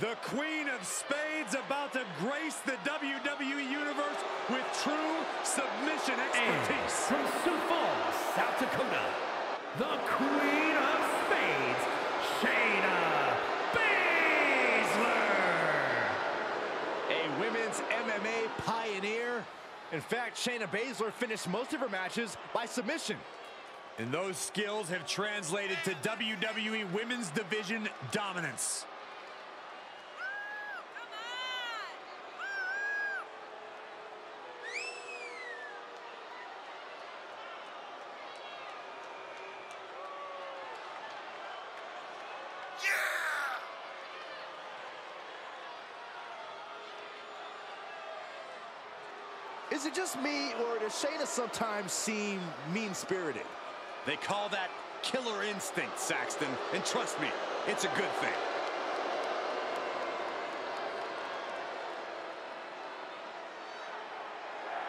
The Queen of Spades about to grace the WWE Universe with true submission expertise. From Sioux Falls, South Dakota, the Queen of Spades, Shayna Baszler. A women's MMA pioneer. In fact, Shayna Baszler finished most of her matches by submission. And those skills have translated to WWE Women's Division dominance. Is it just me, or does Shayna sometimes seem mean-spirited? They call that killer instinct, Saxton, and trust me, it's a good thing.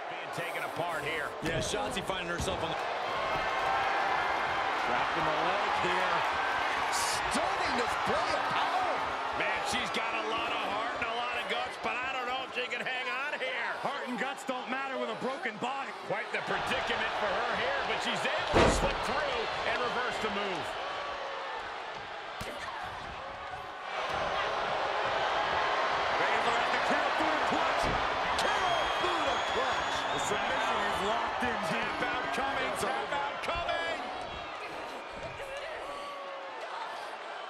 Being taken apart here. Yeah, Shotzi finding herself on the... Trapped in the leg here. Stunning display of power. Man, she's got a lot of heart and a lot of guts, but I don't know if she can hang on here. Heart and guts don't matter with a broken body. Quite the predicament for her here, but she's able to slip through and reverse the move. Baszler at the count through the clutch. Count through the clutch. The submission is locked in. Tap out coming. Tap out coming.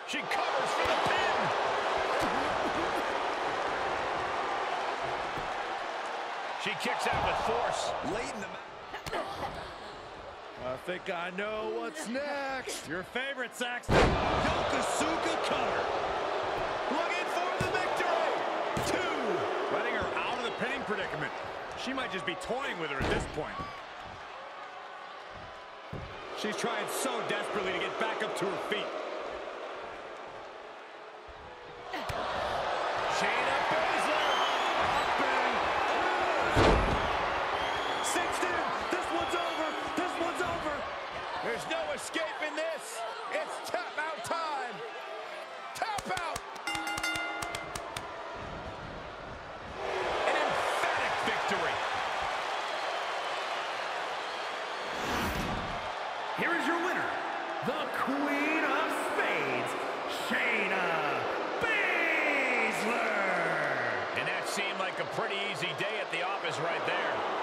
She covers for the pin. She kicks out with force. Late in the match. I think I know what's next. Your favorite, Saxon. Yolkosuka cutter. Looking for the victory. Two. Letting her out of the pinning predicament. She might just be toying with her at this point. She's trying so desperately to get back up to her feet. There's no escaping this. It's tap out time. Tap out. An emphatic victory. Here is your winner, the Queen of Spades, Shayna Baszler. And that seemed like a pretty easy day at the office right there.